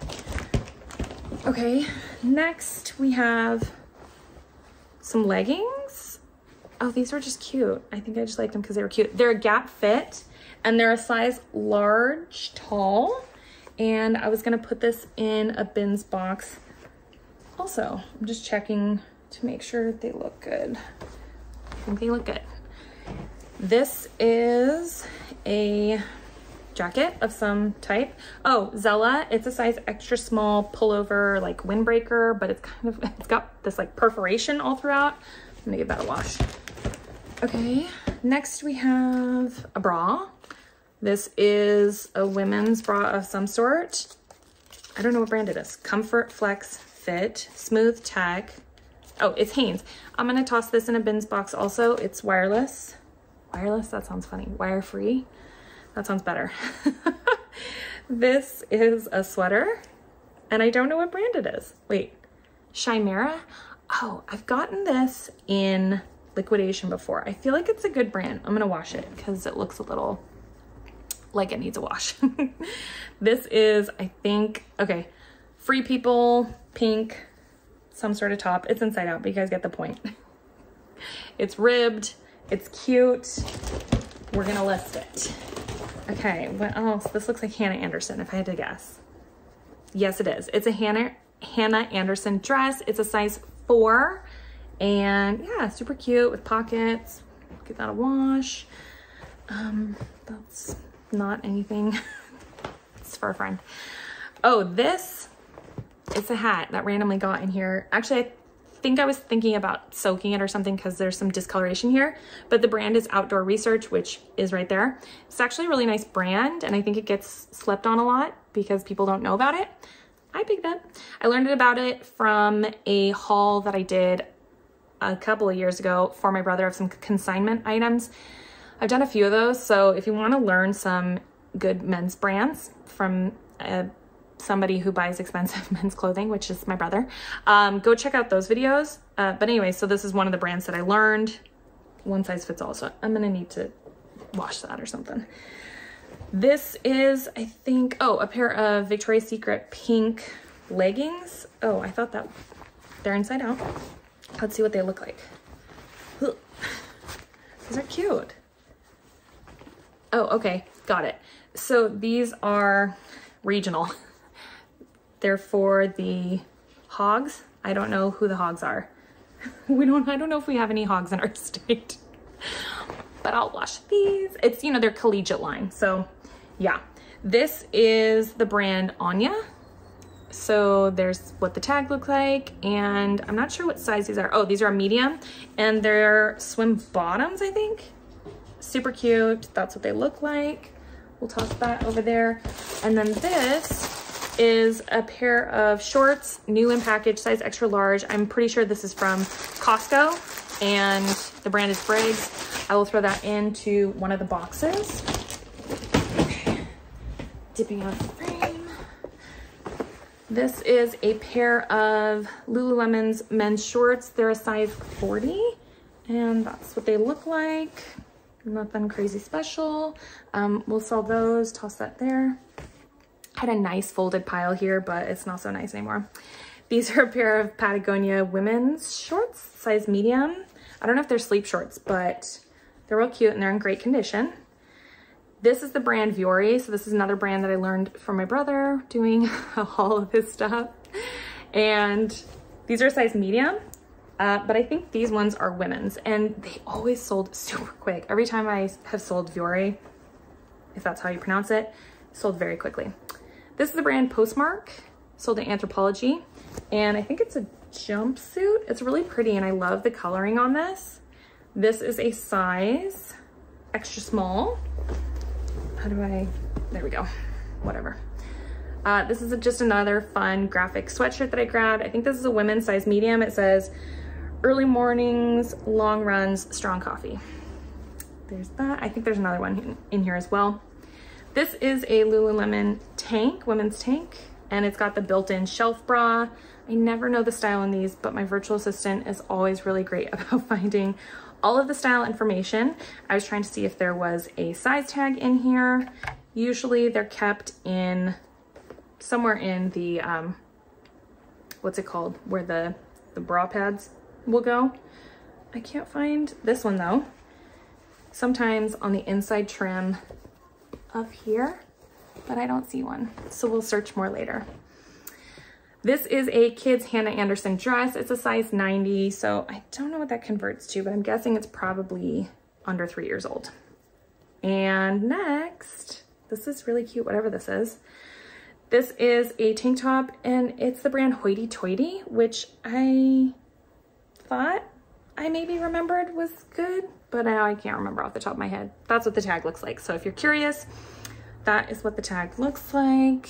Okay, next we have some leggings. Oh, these were just cute. I think I just liked them because they were cute. They're a Gap fit, and they're a size large, tall. And I was gonna put this in a bins box. Also, I'm just checking to make sure they look good. I think they look good. This is a jacket of some type. Oh, Zella. It's a size extra small pullover, like windbreaker, but it's kind of, it's got this like perforation all throughout. I'm gonna give that a wash. Okay, next we have a bra. This is a women's bra of some sort. I don't know what brand it is. Comfort Flex Fit, Smooth Tech. Oh, it's Hanes. I'm gonna toss this in a bins box also. It's wireless. Wireless, that sounds funny. Wire free, that sounds better. This is a sweater, and I don't know what brand it is. Wait, Chimera? Oh, I've gotten this in liquidation before. I feel like it's a good brand. I'm gonna wash it because it looks a little like it needs a wash. This is, I think, okay, Free People, pink, some sort of top. It's inside out, but you guys get the point. It's ribbed, it's cute. We're gonna list it. Okay, what else? This looks like Hannah Anderson, if I had to guess. Yes, it is. It's a Hannah Anderson dress. It's a size 4, and yeah, super cute with pockets. Get that a wash. That's not anything. It's for a friend. Oh, this, it's a hat that randomly got in here. Actually, I think I was thinking about soaking it or something because there's some discoloration here, but the brand is Outdoor Research, which is right there. It's actually a really nice brand, and I think it gets slept on a lot because people don't know about it. I picked up. I learned about it from a haul that I did a couple of years ago for my brother of some consignment items. I've done a few of those, so if you want to learn some good men's brands from somebody who buys expensive men's clothing, which is my brother, go check out those videos. But anyway, so this is one of the brands that I learned. One size fits all, so I'm gonna need to wash that or something. This is, I think, oh, a pair of Victoria's Secret pink leggings. Oh, I thought that they're inside out. Let's see what they look like. Ugh. These are cute. Oh, okay, got it. So these are regional. They're for the hogs. I don't know who the hogs are. I don't know if we have any hogs in our state. But I'll wash these. It's, you know, their collegiate line. So yeah, this is the brand Anya. So there's what the tag looks like, and I'm not sure what size these are. Oh, these are a medium, and they're swim bottoms, I think. Super cute. That's what they look like. We'll toss that over there. And then this is a pair of shorts, new in package, size extra large. I'm pretty sure this is from Costco, and the brand is Briggs. I will throw that into one of the boxes. Okay. Dipping out the frame. This is a pair of Lululemon's men's shorts. They're a size 40, and that's what they look like. Nothing crazy special. We'll sell those, toss that there. Had a nice folded pile here, but it's not so nice anymore. These are a pair of Patagonia women's shorts, size medium. I don't know if they're sleep shorts, but they're real cute and they're in great condition. This is the brand Viore. So this is another brand that I learned from my brother doing a haul of his stuff. And these are size medium, but I think these ones are women's, and they always sold super quick. Every time I have sold Viore, if that's how you pronounce it, sold very quickly. This is the brand Postmark, sold to Anthropologie. And I think it's a jumpsuit. It's really pretty, and I love the coloring on this. This is a size extra small. How do I, there we go, whatever. This is just another fun graphic sweatshirt that I grabbed. I think this is a women's size medium. It says early mornings, long runs, strong coffee. There's that. I think there's another one in here as well. This is a Lululemon tank, women's tank, and it's got the built-in shelf bra. I never know the style in these, but my virtual assistant is always really great about finding all of the style information. I was trying to see if there was a size tag in here. Usually they're kept in somewhere in the, what's it called? Where the bra pads will go. I can't find this one though. Sometimes on the inside trim of here, but I don't see one. So we'll search more later. This is a kids Hannah Anderson dress. It's a size 90, so I don't know what that converts to, but I'm guessing it's probably under 3 years old. And next, this is really cute, whatever this is. This is a tank top, and it's the brand Hoity Toity, which I thought I maybe remembered was good, but now I can't remember off the top of my head. That's what the tag looks like. So if you're curious, that is what the tag looks like.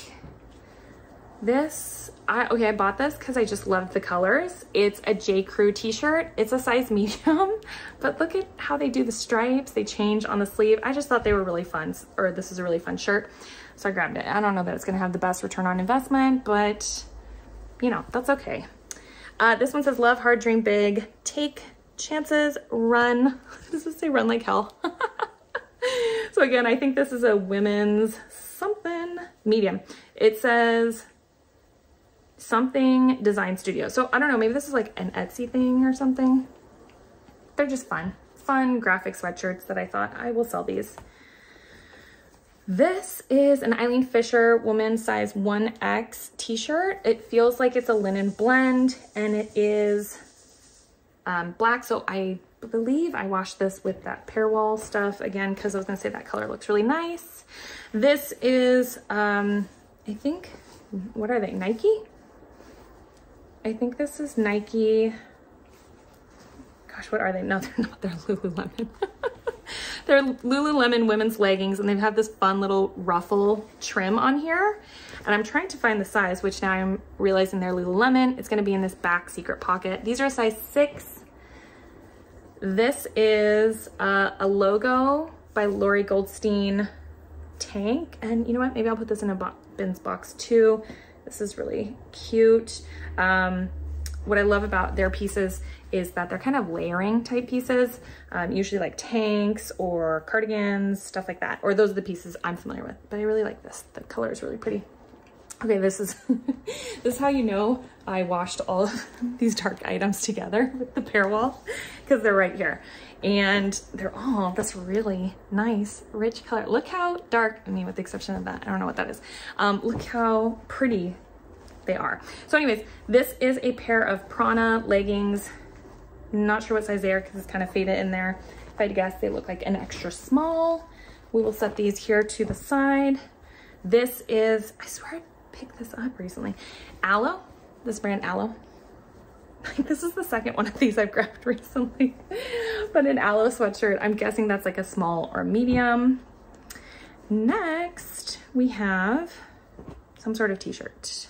This, I bought this because I just loved the colors. It's a J. Crew t-shirt. It's a size medium, but look at how they do the stripes. They change on the sleeve. I just thought they were really fun, or this is a really fun shirt. So I grabbed it. I don't know that it's gonna have the best return on investment, but you know, that's okay. This one says, love hard, dream big, take chances, run. Does it say run like hell? So again, I think this is a women's something medium. It says, something design studio. So I don't know, maybe this is like an Etsy thing or something. They're just fun graphic sweatshirts that I thought I will sell these. This is an Eileen Fisher woman's size 1X t-shirt. It feels like it's a linen blend, and it is black. So I believe I washed this with that Perwoll stuff again, because I was gonna say that color looks really nice. This is, I think, what are they, Nike? I think this is Nike gosh, what are they? No, they're not. They're Lululemon. They're Lululemon women's leggings, and they have this fun little ruffle trim on here. And I'm trying to find the size, which now I'm realizing they're Lululemon. It's gonna be in this back secret pocket. These are a size 6. This is a logo by Lori Goldstein tank. And you know what? Maybe I'll put this in a bins box too. This is really cute. What I love about their pieces is that they're kind of layering type pieces, usually like tanks or cardigans, stuff like that. Or those are the pieces I'm familiar with, but I really like this. The color is really pretty. Okay, this is, this is how you know I washed all of these dark items together with the pair wall, because they're right here. And they're all this really nice, rich color. Look how dark, I mean, with the exception of that, I don't know what that is. Look how pretty they are. So anyways, this is a pair of Prana leggings. Not sure what size they are because it's kind of faded in there. If I had to guess, they look like an extra small. We will set these here to the side. This is, I swear I picked this up recently. Aloe, this brand Aloe. This is the second one of these I've grabbed recently. But an Aloe sweatshirt, I'm guessing that's like a small or medium. Next, we have some sort of t-shirt.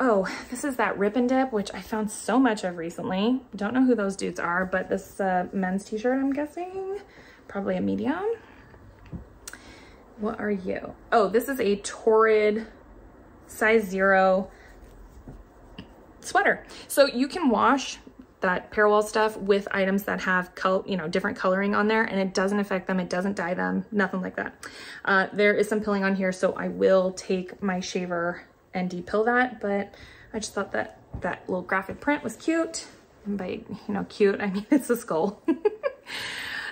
Oh, this is that Rip and Dip, which I found so much of recently. Don't know who those dudes are, but this men's t-shirt, I'm guessing, probably a medium. What are you? Oh, this is a Torrid size 0 sweater. So you can wash that Pairwall stuff with items that have different coloring on there, and it doesn't affect them, it doesn't dye them, nothing like that. There is some pilling on here, so I will take my shaver and depill that, but I just thought that that little graphic print was cute. And by, cute, I mean it's a skull.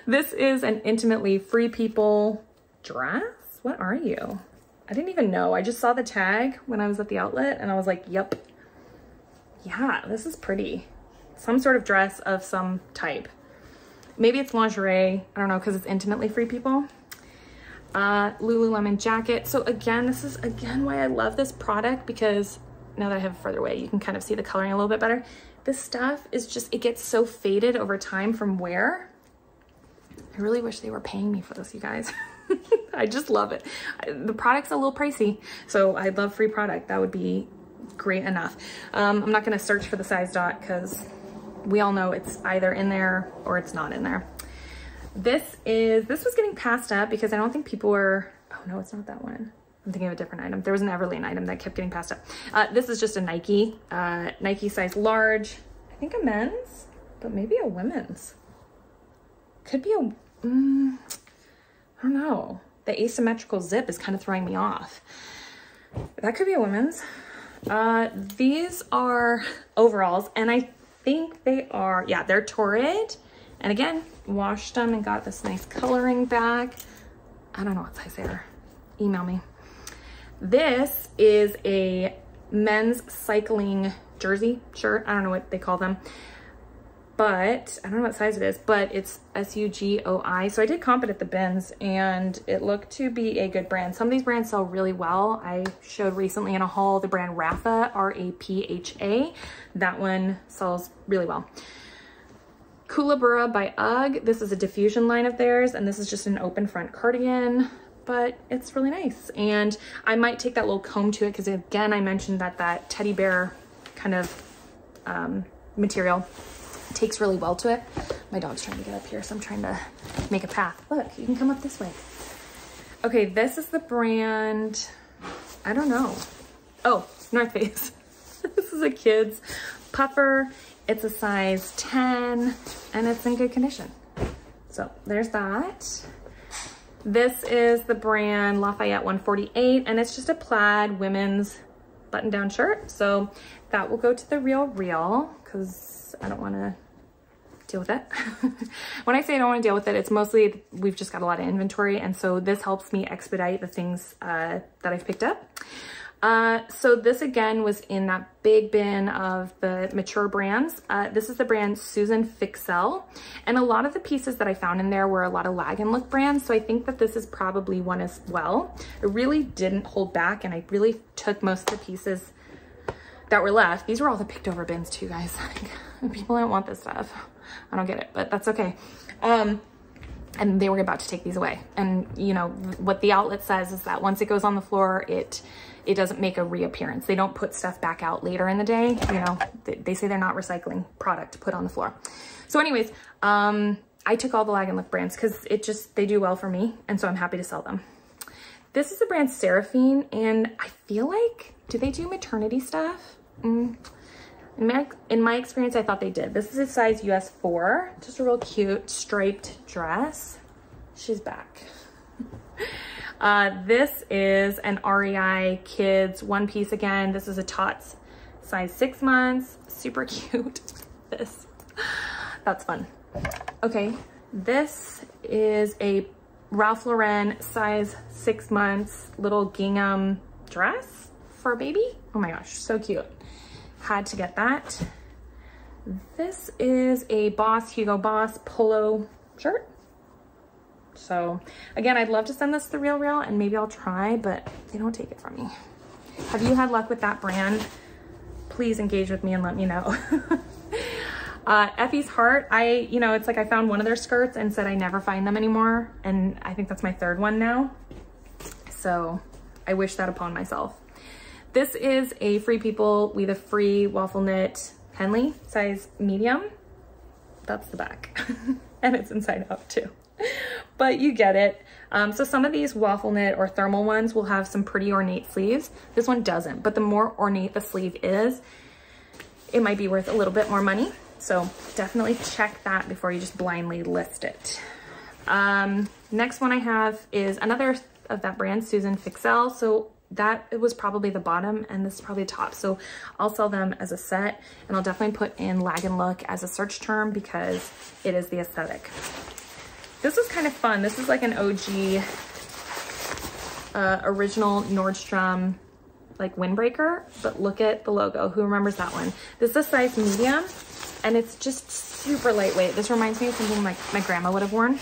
This is an Intimately Free People dress? What are you? I didn't even know. I just saw the tag when I was at the outlet and I was like, yep. Yeah, this is pretty. Some sort of dress of some type. Maybe it's lingerie. I don't know, because it's Intimately Free People. Lululemon jacket. So again, this is again why I love this product, because now that I have it further away, you can kind of see the coloring a little bit better. This stuff is just, it gets so faded over time from wear. I really wish they were paying me for this, you guys. I just love it. The product's a little pricey, so I'd love free product. That would be great enough. I'm not going to search for the size dot because we all know it's either in there or it's not in there. This was getting passed up because I don't think people were, oh no, it's not that one. I'm thinking of a different item. There was an Everlane item that kept getting passed up. This is just a Nike, Nike size large, I think a men's, but maybe a women's. Could be a, I don't know. The asymmetrical zip is kind of throwing me off. That could be a women's. These are overalls, and I think they are, yeah, they're Torrid. And again, washed them and got this nice coloring back. I don't know what size they are. Email me. This is a men's cycling jersey shirt. I don't know what they call them, but I don't know what size it is, but it's SUGOI. So I did comp it at the bins and it looked to be a good brand. Some of these brands sell really well. I showed recently in a haul the brand Rapha, R-A-P-H-A. That one sells really well. Koolaburra by UGG. This is a diffusion line of theirs, and this is just an open front cardigan, but it's really nice. And I might take that little comb to it because, again, I mentioned that that teddy bear kind of material takes really well to it. My dog's trying to get up here, so I'm trying to make a path. Look, you can come up this way. Okay, this is the brand, I don't know. Oh, North Face. This is a kid's puffer. It's a size 10 and it's in good condition. So there's that. This is the brand Lafayette 148, and it's just a plaid women's button-down shirt. So that will go to The RealReal because I don't want to deal with it. When I say I don't want to deal with it, it's mostly we've just got a lot of inventory, and so this helps me expedite the things that I've picked up. So this again was in that big bin of the mature brands. This is the brand Susan Fixell. And a lot of the pieces that I found in there were a lot of lag and look brands. So I think that this is probably one as well. I really didn't hold back, and I really took most of the pieces that were left. These were all the picked over bins too, guys. Like, people don't want this stuff. I don't get it, but that's okay. And they were about to take these away. And you know, what the outlet says is that once it goes on the floor, it doesn't make a reappearance. They don't put stuff back out later in the day. You know, they say they're not recycling product put on the floor. So anyways, I took all the Lag and Lift brands because they do well for me. And so I'm happy to sell them. This is the brand Seraphine, and I feel like, do they do maternity stuff? In my experience, I thought they did. This is a size US 4, just a real cute striped dress. She's back. This is an REI kids one piece again. This is a Tots size 6 months, super cute. That's fun. Okay, this is a Ralph Lauren size 6 months little gingham dress for a baby. Oh my gosh, so cute. Had to get that. This is a Boss, Hugo Boss polo shirt. So again, I'd love to send this to The RealReal and maybe I'll try, but they don't take it from me. Have you had luck with that brand? Please engage with me and let me know. Effie's Heart, you know, it's like I found one of their skirts and said I never find them anymore. And I think that's my third one now. So I wish that upon myself. This is a Free People with a free waffle knit Henley, size medium. That's the back. And it's inside out too. But you get it. So some of these waffle knit or thermal ones will have some pretty ornate sleeves. This one doesn't, but the more ornate the sleeve is, it might be worth a little bit more money. So definitely check that before you just blindly list it. Next one I have is another of that brand, Susan Fixell. So it was probably the bottom and this is probably top. So I'll sell them as a set and I'll definitely put in Lag and Look as a search term because it is the aesthetic. This is kind of fun. This is like an OG original Nordstrom like windbreaker, but look at the logo. Who remembers that one? This is a size medium. And it's just super lightweight. This reminds me of something like my grandma would have worn.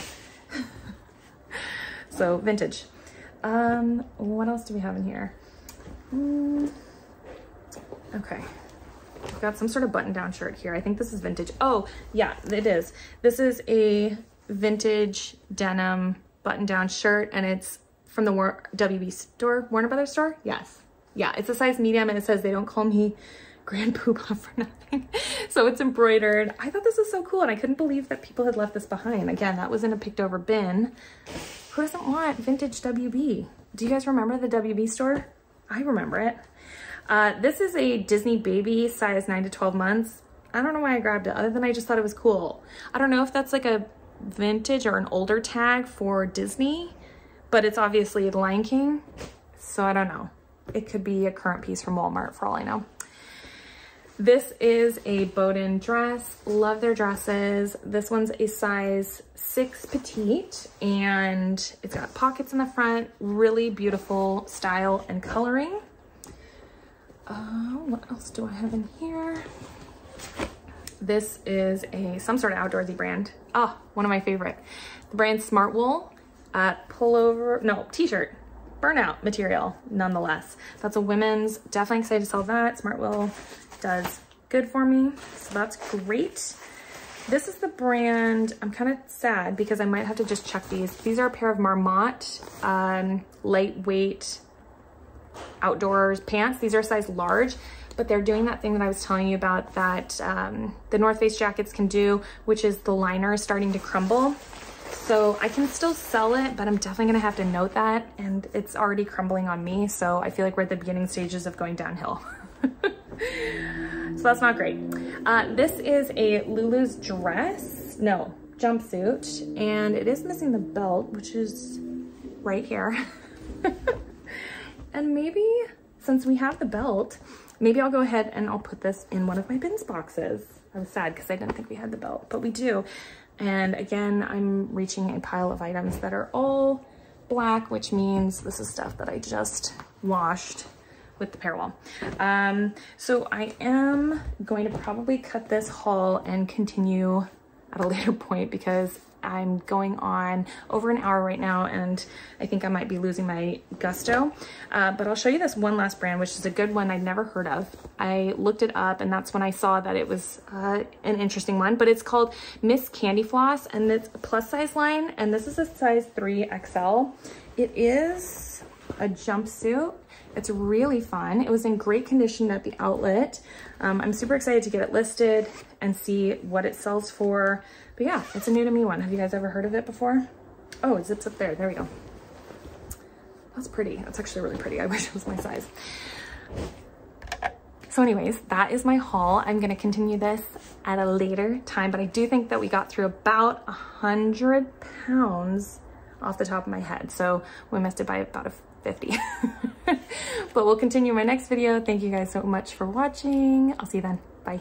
So vintage. What else do we have in here? Okay, we've got some sort of button down shirt here. I think this is vintage. Oh yeah, it is. This is a vintage denim button down shirt and it's from the WB store, Warner Brothers store? Yes. Yeah, it's a size medium and it says they don't call me Grand Poobah for nothing. So it's embroidered. I thought this was so cool and I couldn't believe that people had left this behind. Again, that was in a picked over bin. Who doesn't want vintage WB? Do you guys remember the WB store? I remember it. This is a Disney baby size 9 to 12 months. I don't know why I grabbed it other than I just thought it was cool. I don't know if that's like a vintage or an older tag for Disney, but it's obviously the Lion King. So I don't know. It could be a current piece from Walmart for all I know. This is a Boden dress. Love their dresses. This one's a size 6 petite and it's got pockets in the front. Really beautiful style and coloring. What else do I have in here? This is some sort of outdoorsy brand. Oh, one of my favorite. The brand Smart Wool, t-shirt. Burnout material, nonetheless. That's a women's, definitely excited to sell that. Smart Wool does good for me, so that's great. This is the brand, I'm kind of sad because I might have to just check these. These are a pair of Marmot lightweight outdoors pants. These are size large, but they're doing that thing that I was telling you about that the North Face jackets can do, which is the liner is starting to crumble. So I can still sell it, but I'm definitely gonna have to note that, and it's already crumbling on me, so I feel like we're at the beginning stages of going downhill. So that's not great. This is a Lulu's dress, no, jumpsuit, and it is missing the belt, which is right here. And maybe, since we have the belt, maybe I'll go ahead and I'll put this in one of my bins boxes. I was sad because I didn't think we had the belt, but we do. And again, I'm reaching a pile of items that are all black, which means this is stuff that I just washed with the Perwoll. So I am going to probably cut this haul and continue at a later point because I'm going on over an hour right now, and I think I might be losing my gusto, but I'll show you this one last brand, which is a good one I'd never heard of. I looked it up, and that's when I saw that it was an interesting one, but it's called Miss Candy Floss, and it's a plus size line, and this is a size 3XL. It is a jumpsuit. It's really fun. It was in great condition at the outlet. I'm super excited to get it listed and see what it sells for. But yeah, it's a new to me one. Have you guys ever heard of it before? Oh, it zips up there. There we go. That's pretty. That's actually really pretty. I wish it was my size. So anyways, that is my haul. I'm going to continue this at a later time, but I do think that we got through about 100 pounds off the top of my head. So we missed it by about a 50. But we'll continue my next video. Thank you guys so much for watching. I'll see you then. Bye.